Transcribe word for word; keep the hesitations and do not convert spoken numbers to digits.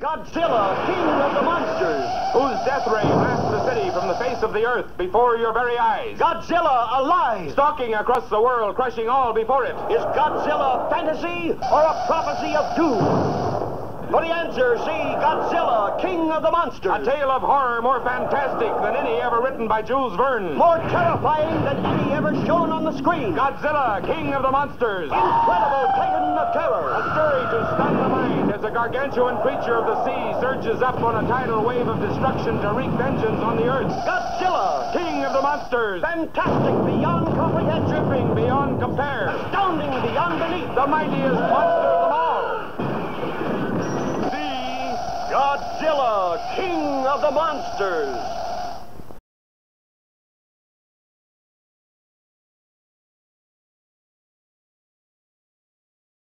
Godzilla, king of the monsters, whose death ray blasts the city from the face of the earth before your very eyes. Godzilla alive, stalking across the world, crushing all before it. Is Godzilla fantasy or a prophecy of doom? For the answer, see Godzilla, king of the monsters. A tale of horror more fantastic than any ever written by Jules Verne. More terrifying than any ever shown on the screen. Godzilla, king of the monsters. Incredible titan of terror. A story to stun the mind. The gargantuan creature of the sea surges up on a tidal wave of destruction to wreak vengeance on the earth. Godzilla, king of the monsters. Fantastic beyond comprehension. Tripping beyond compare. Astounding beyond belief. The mightiest monster of them all. See Godzilla, king of the monsters.